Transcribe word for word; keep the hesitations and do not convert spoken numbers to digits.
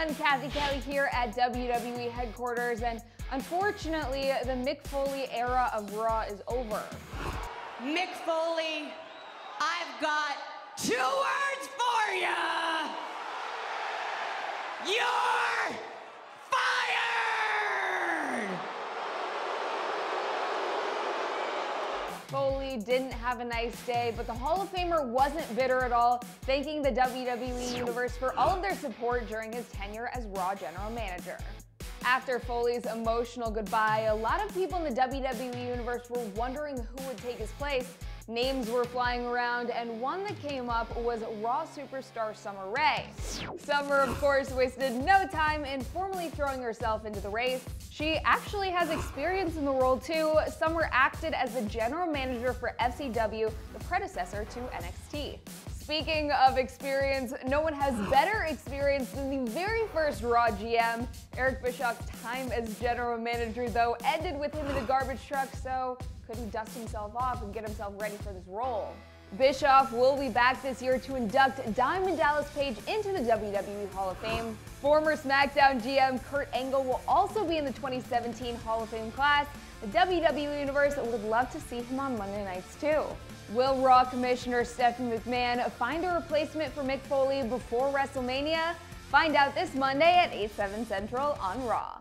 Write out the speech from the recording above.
everyone, Cathy Kelley here at W W E headquarters, and unfortunately, the Mick Foley era of Raw is over. Mick Foley, I've got two words for you. You're fired! Foley didn't have a nice day, but the Hall of Famer wasn't bitter at all, thanking the W W E Universe for all of their support during his tenure as Raw General Manager. After Foley's emotional goodbye, a lot of people in the W W E Universe were wondering who would take his place. Names were flying around, and one that came up was Raw superstar Summer Rae. Summer, of course, wasted no time in formally throwing herself into the race. She actually has experience in the role, too. Summer acted as the general manager for F C W, the predecessor to N X T. Speaking of experience, no one has better experience than the very first Raw G M. Eric Bischoff's time as general manager, though, ended with him in a garbage truck, so could he dust himself off and get himself ready for this role? Bischoff will be back this year to induct Diamond Dallas Page into the W W E Hall of Fame. Former SmackDown G M Kurt Angle will also be in the twenty seventeen Hall of Fame class. The W W E Universe would love to see him on Monday nights, too. Will Raw Commissioner Stephanie McMahon find a replacement for Mick Foley before WrestleMania? Find out this Monday at eight, seven Central on Raw.